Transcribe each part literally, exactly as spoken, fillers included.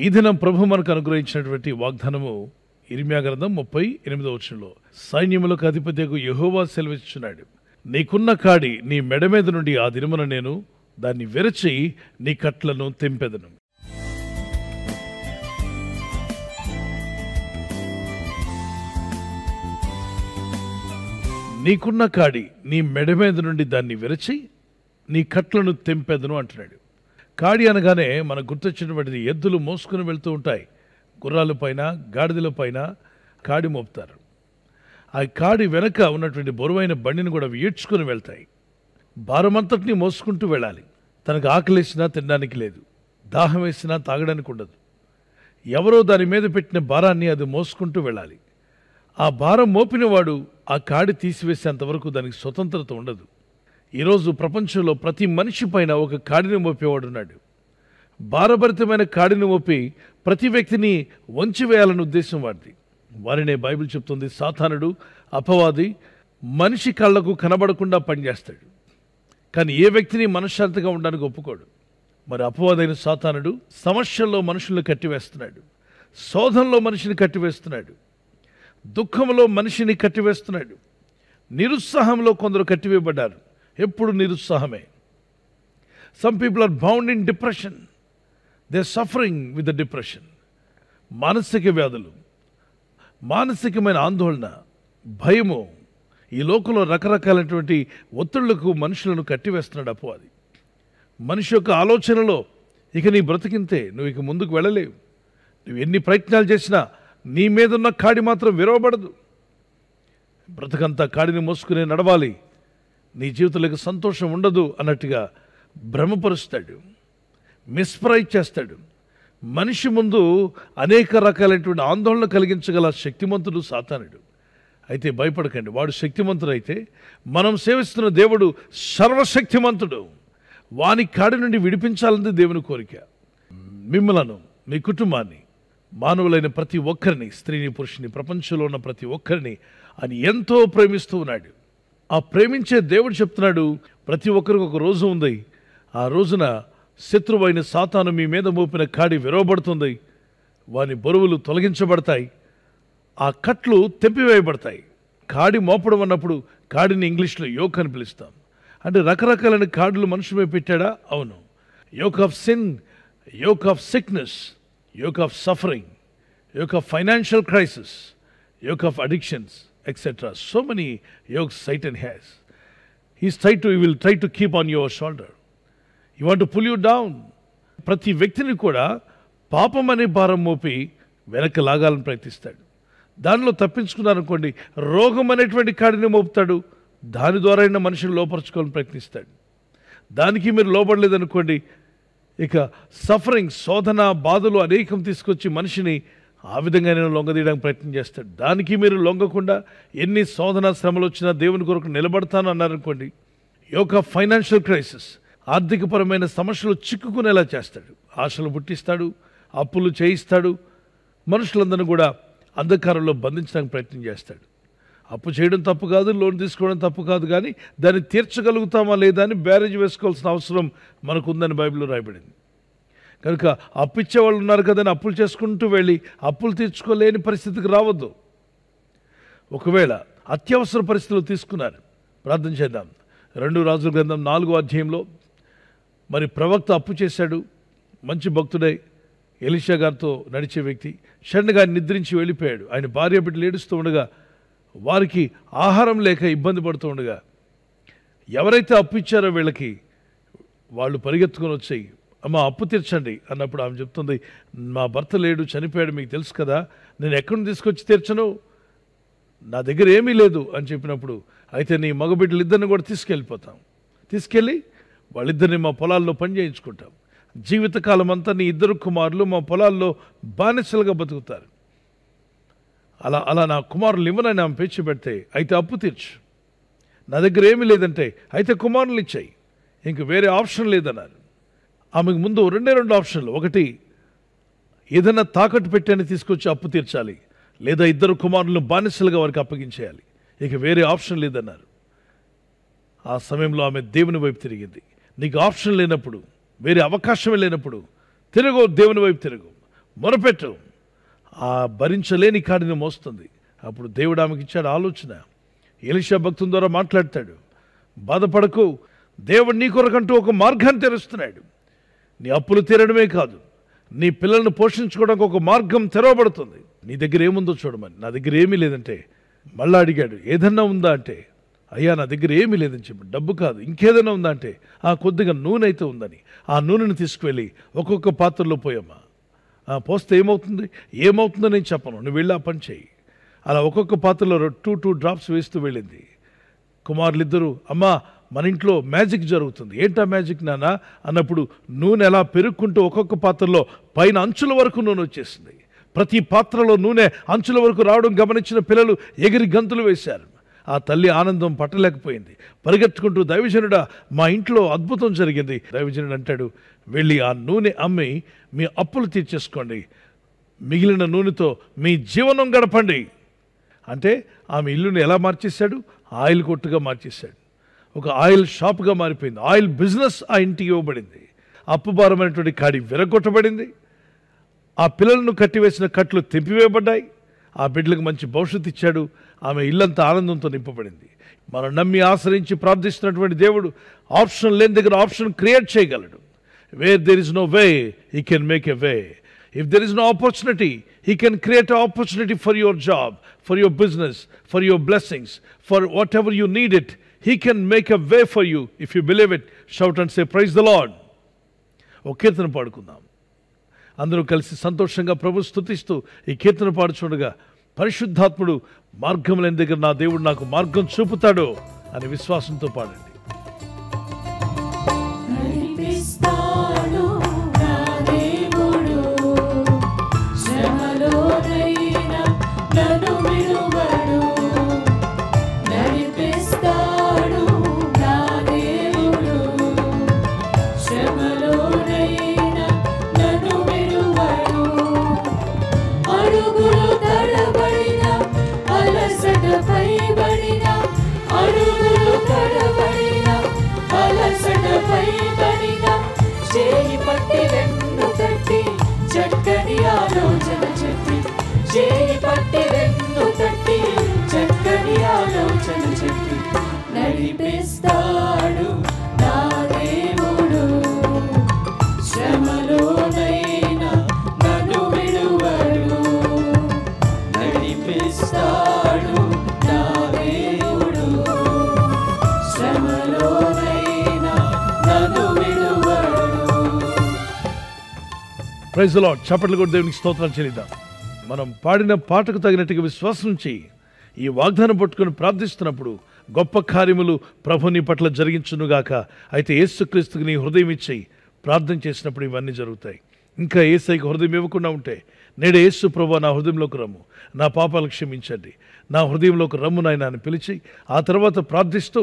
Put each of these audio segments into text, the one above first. ఈ దినం ప్రభు మనకు అనుగ్రహించినటువంటి వాగ్దానము ఇర్మియా గ్రంథం ముప్పై ఎనిమిదవ వచనంలో సైన్యములకు అధిపతియగు యెహోవా సెలవిచ్చుచున్నాడు, నీకున్న కాడి నీ మెడ మీద నుండి ఆ దినమున నేను దాన్ని విరచి నీ కట్లను తెంపెదను. నీకున్న కాడి నీ మెడ మీద నుండి దాన్ని విరచి నీ కట్లను తెంపెదను అంటున్నాడు. కాడి అనగానే మనకు గుర్తొచ్చినటువంటిది ఎద్దులు మోసుకుని వెళ్తూ ఉంటాయి, గుర్రాల పైన గాడిదల పైన కాడి మోపుతారు. ఆ కాడి వెనక ఉన్నటువంటి బరువైన బండిని కూడా ఈడ్చుకుని వెళ్తాయి. భారమంతటిని మోసుకుంటూ వెళ్ళాలి. తనకు ఆకలేసినా తినడానికి లేదు, దాహం వేసినా తాగడానికి ఉండదు. ఎవరో దాని మీద పెట్టిన భారాన్ని అది మోసుకుంటూ వెళ్ళాలి. ఆ భారం మోపినవాడు ఆ కాడి తీసివేసేంతవరకు దానికి స్వతంత్రత ఉండదు. ఈరోజు ప్రపంచంలో ప్రతి మనిషి పైన ఒక కాడిని మోపేవాడున్నాడు. భారభరితమైన కాడిని మోపి ప్రతి వ్యక్తిని వంచివేయాలనే ఉద్దేశం వాడిది. వారినే బైబిల్ చెప్తుంది, సాతానుడు అపవాది మనిషి కళ్ళకు కనబడకుండా పనిచేస్తాడు. కానీ ఏ వ్యక్తిని మనశ్శాంతిగా ఉండడానికి ఒప్పుకోడు. మరి అపవాదైన సాతానుడు సమస్యల్లో మనుషులను కట్టివేస్తున్నాడు, శోధనలో మనిషిని కట్టివేస్తున్నాడు, దుఃఖంలో మనిషిని కట్టివేస్తున్నాడు, నిరుత్సాహంలో కొందరు కట్టివేయబడ్డారు. ఎప్పుడు నిరుత్సాహమే. Some people are bound in depression, they are suffering with the depression. మానసిక వ్యాధులు, మానసికమైన ఆందోళన, భయము, ఈ లోకంలో రకరకాలైనటువంటి ఒత్తిళ్లకు మనుషులను కట్టివేస్తున్నాడు అపవాది. మనిషి యొక్క ఆలోచనలో ఇక నీ బ్రతికింతే, నువ్వు ఇక ముందుకు వెళ్ళలేవు. నువ్వు ఎన్ని ప్రయత్నాలు చేసినా నీ మీదున్న కాడి మాత్రం విరవబడదు. బ్రతకంతా కాడిని మోసుకునే నడవాలి, నీ జీవితంలోకి సంతోషం ఉండదు అన్నట్టుగా భ్రమపరుస్తాడు, మిస్ప్రైజ్ చేస్తాడు. మనిషి ముందు అనేక రకాలైనటువంటి ఆందోళన కలిగించగల శక్తిమంతుడు సాతానుడు. అయితే భయపడకండి, వాడు శక్తిమంతుడైతే మనం సేవిస్తున్న దేవుడు సర్వశక్తిమంతుడు. వాని కాడి నుండి విడిపించాలన్నది దేవుని కోరిక. మిమ్మలను, మీ కుటుంబాన్ని, మానవులైన ప్రతి ఒక్కరిని, స్త్రీని పురుషుని, ప్రపంచంలో ఉన్న ప్రతి ఒక్కరిని అని ఎంతో ప్రేమిస్తూ ఉన్నాడు. ఆ ప్రేమించే దేవుడు చెప్తున్నాడు, ప్రతి ఒక్కరికి ఒక రోజు ఉంది. ఆ రోజున శత్రువైన సాతాను మీ మీద మోపిన కాడి విరవబడుతుంది, వాని బరువులు తొలగించబడతాయి, ఆ కట్లు తెంపివేయబడతాయి. కాడి మోపడం అన్నప్పుడు కాడిని ఇంగ్లీష్లో యోక్ అని పిలుస్తాం. అంటే రకరకాలైన కాడులు మనుషులపై పెట్టాడా? అవును. Yoke of sin, yoke of sickness, yoke of suffering, yoke of financial crisis, yoke of addictions, etcetera. So many yokes Satan has. He's tried to, he will try to keep on your shoulder. He want to pull you down. ప్రతి వ్యక్తిని కూడా పాపం అనే భారం మోపి వెనక్కి లాగాలని ప్రయత్నిస్తాడు. దానిలో తప్పించుకున్నారనుకోండి, రోగం అనేటువంటి కాడిని మోపుతాడు, దాని ద్వారా అయినా మనిషిని లోపరుచుకోవాలని ప్రయత్నిస్తాడు. దానికి మీరు లోపడలేదనుకోండి, ఇక సఫరింగ్, శోధన, బాధలు అనేకం తీసుకొచ్చి మనిషిని ఆ విధంగా నేను లొంగదీయడానికి ప్రయత్నం చేస్తాడు. దానికి మీరు లొంగకుండా ఎన్ని శోధన శ్రమలు వచ్చినా దేవుని కొరకు నిలబడతాను అన్నారనుకోండి, యోగ ఫైనాన్షియల్ క్రైసిస్, ఆర్థికపరమైన సమస్యలు చిక్కుకునేలా చేస్తాడు. ఆశలు పుట్టిస్తాడు, అప్పులు చేయిస్తాడు, మనుషులందరినీ కూడా అంధకారంలో బంధించడానికి ప్రయత్నం చేస్తాడు. అప్పు చేయడం తప్పు కాదు, లోన్ తీసుకోవడం తప్పు కాదు, కానీ దాన్ని తీర్చగలుగుతామా లేదా అని బ్యారేజ్ వేసుకోవాల్సిన అవసరం మనకుందని బైబిల్లో రాయబడింది. కనుక అప్పు ఇచ్చేవాళ్ళు ఉన్నారు కదని అప్పులు చేసుకుంటూ వెళ్ళి అప్పులు తీర్చుకోలేని పరిస్థితికి రావద్దు. ఒకవేళ అత్యవసర పరిస్థితులు తీసుకున్నారు, ప్రార్థన చేద్దాం. రెండు రాజుల గ్రంథం నాలుగో అధ్యాయంలో మరి ప్రవక్త అప్పు చేశాడు. మంచి భక్తుడై ఎలీషా గారితో నడిచే వ్యక్తి షణ్ణగా నిద్రించి వెళ్ళిపోయాడు. ఆయన భార్య బిడ్డలు ఏడుస్తూ ఉండగా, వారికి ఆహారం లేక ఇబ్బంది పడుతూ ఉండగా, ఎవరైతే అప్పు ఇచ్చారో వీళ్ళకి వాళ్ళు పరిగెత్తుకొని వచ్చాయి, అమ్మ అప్పు తీర్చండి అన్నప్పుడు ఆమె చెప్తుంది, మా భర్త లేడు, చనిపోయాడు, మీకు తెలుసు కదా, నేను ఎక్కడిని తీసుకొచ్చి తీర్చను, నా దగ్గర ఏమీ లేదు అని చెప్పినప్పుడు, అయితే నీ మగబిడ్డలు ఇద్దరిని కూడా తీసుకెళ్ళిపోతాం, తీసుకెళ్ళి వాళ్ళిద్దరిని మా పొలాల్లో పని చేయించుకుంటాం, జీవితకాలం అంతా నీ ఇద్దరు కుమారులు మా పొలాల్లో బానిసలుగా బతుకుతారు, అలా అలా నా కుమారులు ఇవ్వనని ఆమె పేర్చి పెడితే, అయితే అప్పు తీర్చు, నా దగ్గర ఏమీ లేదంటే అయితే కుమారులు ఇచ్చాయి, ఇంక వేరే ఆప్షన్ లేదన్నారు. ఆమెకు ముందు రెండే రెండు ఆప్షన్లు, ఒకటి ఏదైనా తాకట్టు పెట్టని తీసుకొచ్చి అప్పు తీర్చాలి, లేదా ఇద్దరు కుమారులను బానిసలుగా వారికి అప్పగించేయాలి, ఇక వేరే ఆప్షన్ లేదన్నారు. ఆ సమయంలో ఆమె దేవుని వైపు తిరిగింది. నీకు ఆప్షన్ లేనప్పుడు, వేరే అవకాశమే లేనప్పుడు తిరగవు, దేవుని వైపు తిరగవు. మొరపెట్టు, ఆ భరించలేని కాడిని మోస్తుంది. అప్పుడు దేవుడు ఆమెకి ఇచ్చాడు ఆలోచన. ఎలీషా భక్తుని ద్వారా మాట్లాడతాడు, బాధపడకు, దేవుడు నీ కొరకంటూ ఒక మార్గాన్ని తెరుస్తున్నాడు. నీ అప్పులు తీరడమే కాదు, నీ పిల్లలను పోషించుకోవడానికి ఒక మార్గం తెరవబడుతుంది. నీ దగ్గర ఏముందో చూడమని. నా దగ్గర ఏమీ లేదంటే, మళ్ళీ అడిగాడు ఏదన్నా ఉందా అంటే, అయ్యా నా దగ్గర ఏమీ లేదని చెప్పి, డబ్బు కాదు ఇంకేదైనా ఉందా అంటే, ఆ కొద్దిగా నూనె అయితే ఉందని. ఆ నూనెను తీసుకువెళ్ళి ఒక్కొక్క పాత్రలో పోయమ్మా, పోస్తే ఏమవుతుంది ఏమవుతుందో నేను చెప్పను, నువ్వు వెళ్ళి ఆ పని చేయి. అలా ఒక్కొక్క పాత్రలో టూ టూ డ్రాప్స్ వేస్తూ వెళ్ళింది. కుమారులిద్దరూ, అమ్మా మన ఇంట్లో మ్యాజిక్ జరుగుతుంది. ఏంటా మ్యాజిక్ నాన్న అన్నప్పుడు, నూనె ఎలా పెరుక్కుంటూ ఒక్కొక్క పాత్రలో పైన అంచుల వరకు నూనె వచ్చేసింది. ప్రతి పాత్రలో నూనె అంచుల వరకు రావడం గమనించిన పిల్లలు ఎగిరి గంతులు వేశారు. ఆ తల్లి ఆనందం పట్టలేకపోయింది, పరిగెత్తుకుంటూ దైవజనుడా మా ఇంట్లో అద్భుతం జరిగింది. దైవజనుడు అంటాడు, వెళ్ళి ఆ నూనె అమ్మి మీ అప్పులు తీర్చేసుకోండి, మిగిలిన నూనెతో మీ జీవనం గడపండి. అంటే ఆమె ఇల్లుని ఎలా మార్చేశాడు? ఆయిల్ కొట్టుగా మార్చేశాడు, ఒక ఆయిల్ షాప్గా మారిపోయింది. ఆయిల్ బిజినెస్ ఆ ఇంటికి ఇవ్వబడింది. అప్పుభారమైనటువంటి కాడి విరగొట్టబడింది. ఆ పిల్లలను కట్టివేసిన కట్లు తెంపివేయబడ్డాయి. ఆ బిడ్డలకు మంచి భవిష్యత్తు ఇచ్చాడు. ఆమె ఇల్లంతా ఆనందంతో నింపబడింది. మనం నమ్మి ఆశ్రయించి ప్రార్థిస్తున్నటువంటి దేవుడు ఆప్షన్ లేని దగ్గర ఆప్షన్ క్రియేట్ చేయగలడు. Where there is no way he can make a way. If there is no opportunity he can create a opportunity for your job, for your business, for your blessings, for whatever you need it. He can make a way for you if you believe it. Shout and say, praise the Lord. ఓ కీర్తన పాడుకుందాం అందరూ కలిసి సంతోషంగా ప్రభు స్తుతిస్తూ. ఈ కీర్తన పాడుచుండగా పరిశుద్ధాత్ముడు మార్గం లేని దగ్గర నా దేవుడు నాకు మార్గం చూపుతాడు అని విశ్వాసంతో పాడండి. నడిపిస్తాడు నా దేవుడు, శ్రమలోనైనా నన్ను విడువడు. నడిపిస్తాడు నా దేవుడు, శ్రమలోనైనా నన్ను విడువడు. Praise the Lord. చప్పట్లు కొట్టి దేవునికి స్తోత్రాలు చెల్లిద్దాం. మనం పాడిన పాటకు తగినట్టుగా విశ్వాసించి ఈ వాగ్దానం పట్టుకుని ప్రార్థిస్తున్నప్పుడు గొప్ప కార్యములు ప్రభు నీ పట్ల జరిగించునుగాక. అయితే యేసుక్రీస్తుకి నీ హృదయం ఇచ్చి ప్రార్థన చేసినప్పుడు ఇవన్నీ జరుగుతాయి. ఇంకా యేసయ్యకి హృదయం ఇవ్వకుండా ఉంటే, నేడు యేసు ప్రభువా నా హృదయంలోకి రమ్ము, నా పాపాలు క్షమించండి, నా హృదయంలోకి రమ్ము నాయన అని పిలిచి ఆ తర్వాత ప్రార్థిస్తూ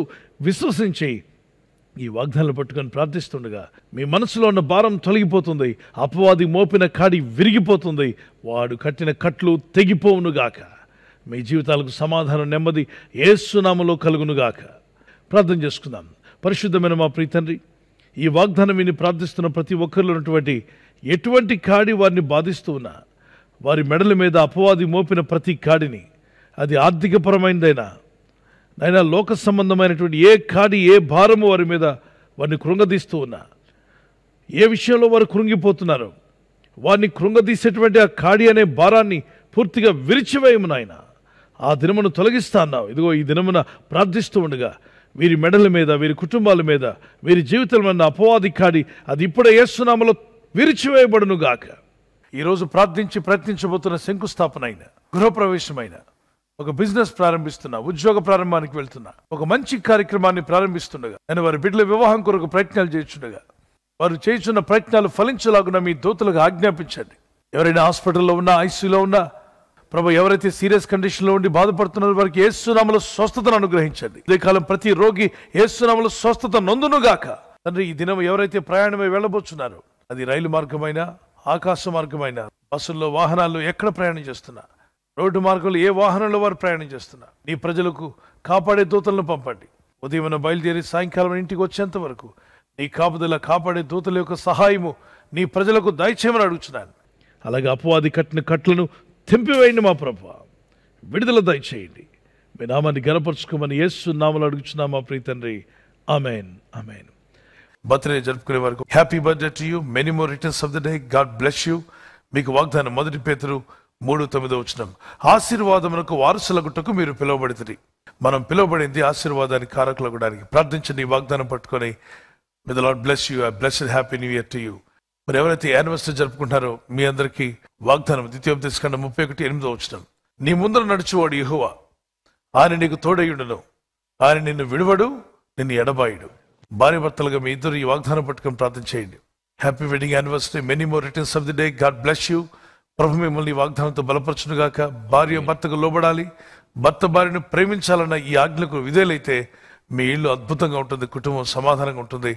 విశ్వసించి ఈ వాగ్దానాలు పట్టుకొని ప్రార్థిస్తుండగా మీ మనసులో ఉన్న భారం తొలగిపోతుంది. అపవాది మోపిన కాడి విరిగిపోతుంది. వాడు కట్టిన కట్లు తెగిపోవునుగాక. మీ జీవితాలకు సమాధానం, నెమ్మది యేసునామములో కలుగునుగాక. ప్రార్థన చేసుకుందాం. పరిశుద్ధమైన మా ప్రియ తండ్రి, ఈ వాగ్దానం విని ప్రార్థిస్తున్న ప్రతి ఒక్కరిలో ఉన్నటువంటి ఎటువంటి కాడి వారిని బాధిస్తూ ఉన్నా, వారి మెడల మీద అపవాది మోపిన ప్రతి కాడిని, అది ఆర్థికపరమైనదైనా నైనా లోక సంబంధమైనటువంటి ఏ కాడి, ఏ భారము వారి మీద వారిని కృంగదీస్తూ ఉన్నా, ఏ విషయంలో వారు కృంగిపోతున్నారో వారిని కృంగదీసేటువంటి ఆ కాడి అనే భారాన్ని పూర్తిగా విరిచివేయము నాయన. ఆ దినమును తొలగిస్తా అన్నావు. ఇదిగో ఈ దినమున ప్రార్థిస్తూ ఉండగా వీరి మెడల మీద, వీరి కుటుంబాల మీద, వీరి జీవితాల మీద అపవాది కాడి అది ఇప్పుడే యేసునామములో విరిచివేయబడునుగాక. ఈరోజు ప్రార్థించి ప్రయత్నించబోతున్న శంకుస్థాపన అయిన, గృహప్రవేశమైన, ఒక బిజినెస్ ప్రారంభిస్తున్నా, ఉద్యోగ ప్రారంభానికి వెళ్తున్నా, ఒక మంచి కార్యక్రమాన్ని ప్రారంభిస్తుండగా నేను వారి బిడ్డల వివాహం కొరకు ప్రయత్నాలు చేయించుండగా వారు చేయించున్న ప్రయత్నాలు ఫలించలాగున మీ దూతలకు ఆజ్ఞాపించండి. ఎవరైనా హాస్పిటల్లో ఉన్నా, ఐసీయూలో ఉన్నా ప్రభు, ఎవరైతే సీరియస్ కండిషన్లో ఉండి బాధపడుతున్నారో వారికి యేసునామములో స్వస్థతను అనుగ్రహించండి. ఇదేకాలం ప్రతి రోగి యేసునామములో స్వస్థత నొందునుగాక. తండ్రి, ఈ దినం ఎవరైతే ప్రయాణమై వెళ్ళబోచున్నారో, అది రైలు మార్గమైన, ఆకాశ మార్గమైన, బస్సుల్లో, వాహనాల్లో ఎక్కడ ప్రయాణం చేస్తున్నా, రోడ్డు మార్గంలో ఏ వాహనంలో వారు ప్రయాణం చేస్తున్నా, నీ ప్రజలకు కాపాడే దూతలను పంపండి. ఉదయం బయలుదేరి సాయంకాలం ఇంటికి వచ్చేంత వరకు నీ కాపుదల కాపాడే దూతల యొక్క సహాయము నీ ప్రజలకు దయచేయమని అడుగుతున్నాను. అలాగే అపవాది కట్టిన కట్లను తెంపివేయండి మా ప్రభువా, విడుదల దయచేయండి. మీ నామాన్ని గనపరచుకోమని యేసు నామములో అడుగుచున్నాము మా ప్రియ తండ్రి. ఆమేన్. ఆమేన్. బర్త్డే జరుపుకునే వారికి happy birthday to you. Many more returns of the day. God bless you. మీకు వాగ్దానం మొదటి పేతురు మూడు తొమ్మిదో వచనం. ఆశీర్వాదమునకు వారసులగుటకు మీరు పిలువబడితిరి. మనం పిలువబడింది ఆశీర్వాదానికి కారకులగడానికి. ప్రార్థించండి, వాగ్దానం పట్టుకొని. May the Lord bless you. Blessed happy new year to you. మరి ఎవరైతే యానివర్సరీ జరుపుకుంటారో మీ అందరికీ వాగ్దానం ద్వితీయోపదేశ ఖండం ముప్పై ఒకటి ఎనిమిదో వచనం. నీ ముందర నడుచువాడు యెహోవా, ఆయన నీకు తోడయుండును, ఆయన నిన్ను విడువడు, నిన్ను ఎడబాయుడు. భార్య భర్తలుగా మీ ఇద్దరు ఈ వాగ్దానం పట్టుకొని ప్రార్థించేయండి. Happy wedding anniversary. Many more returns of the day. God bless you. ప్రభు మిమ్మల్ని వాగ్దానంతో బలపరచునుగాక. భార్య భర్తకు లోబడాలి, భర్త భార్యను ప్రేమించాలన్న ఈ ఆజ్ఞకు విధేయులైతే మీ ఇల్లు అద్భుతంగా ఉంటుంది, కుటుంబం సమాధానంగా ఉంటుంది.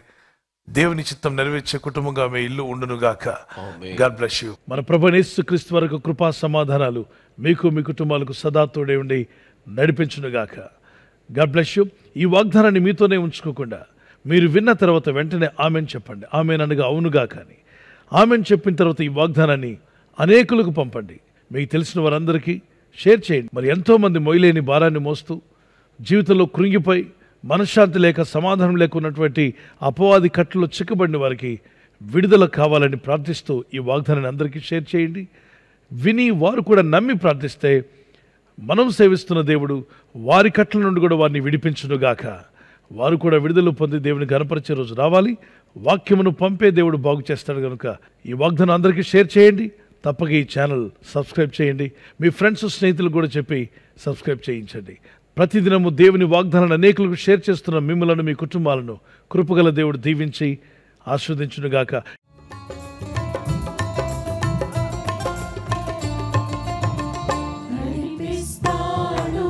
దేవుని చిత్తం నెరవేర్చే కుటుంబంగా మీ ఇల్లు ఉండునుగాక. God bless you. మన ప్రభువైన యేసు క్రీస్తు వరకు కృపా సమాధానాలు మీకు మీ కుటుంబాలకు సదా తోడే ఉండి నడిపించునుగాక. God bless you. ఈ వాగ్దానాన్ని మీతోనే ఉంచుకోకుండా మీరు విన్న తర్వాత వెంటనే ఆమెను చెప్పండి. ఆమెను అనగా అవునుగా కానీ ఆమెను చెప్పిన తర్వాత ఈ వాగ్దానాన్ని అనేకులకు పంపండి. మీకు తెలిసిన వారందరికీ షేర్ చేయండి. మరి ఎంతోమంది మొయ్యలేని భారాన్ని మోస్తూ జీవితంలో కృంగిపోయి మనశ్శాంతి లేక సమాధానం లేకున్నటువంటి అపవాది కట్టలో చిక్కబడిన వారికి విడుదల కావాలని ప్రార్థిస్తూ ఈ వాగ్దానాన్ని అందరికీ షేర్ చేయండి. విని వారు కూడా నమ్మి ప్రార్థిస్తే మనం సేవిస్తున్న దేవుడు వారి కట్ల నుండి కూడా వారిని విడిపించునుగాక. వారు కూడా విడుదల పొంది దేవుని గణపరిచే రోజు రావాలి. వాక్యమును పంపే దేవుడు బాగు చేస్తాడు కనుక ఈ వాగ్దానం అందరికీ షేర్ చేయండి. తప్పక ఈ ఛానల్ సబ్స్క్రైబ్ చేయండి. మీ ఫ్రెండ్స్ స్నేహితులు కూడా చెప్పి సబ్స్క్రైబ్ చేయించండి. ప్రతిదినము దేవుని వాగ్దానాన్ని అనేకులకు షేర్ చేస్తున్న మిమ్మలను మీ కుటుంబాలను కృపగల దేవుడు దీవించి ఆశీర్వదించునుగాక. నడిపిస్తాడు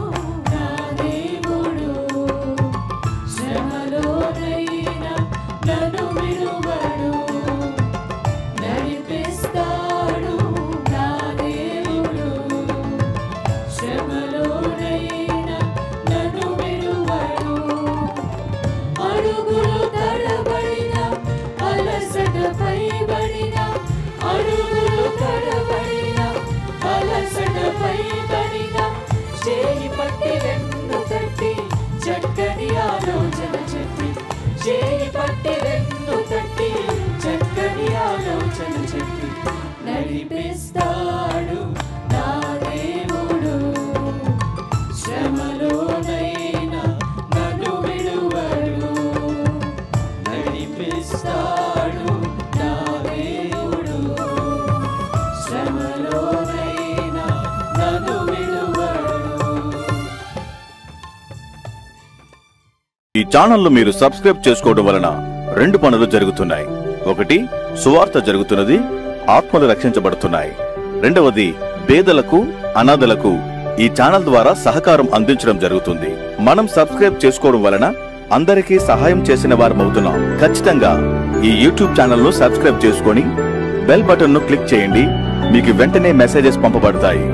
నా దేవుడు, శ్రమలోనైనా నన్ను విడువడు. నడిపిస్తాడు నా దేవుడు, శ్రమలోనైనా నన్ను విడువడు. ఈ ఛానల్ను మీరు సబ్స్క్రైబ్ చేసుకోవడం వలన రెండు పనులు జరుగుతున్నాయి. ఒకటి, సువార్త జరుగుతున్నది, ఆత్మలు రక్షించబడుతున్నాయి. రెండవది, పేదలకు అనాథలకు ఈ ఛానల్ ద్వారా సహకారం అందించడం జరుగుతుంది. మనం సబ్స్క్రైబ్ చేసుకోవడం వలన అందరికీ సహాయం చేసిన వారమవుతున్నాం. ఖచ్చితంగా ఈ యూట్యూబ్ ఛానల్ను సబ్స్క్రైబ్ చేసుకొని బెల్ బటన్ను క్లిక్ చేయండి. మీకు వెంటనే మెసేజెస్ పంపబడతాయి.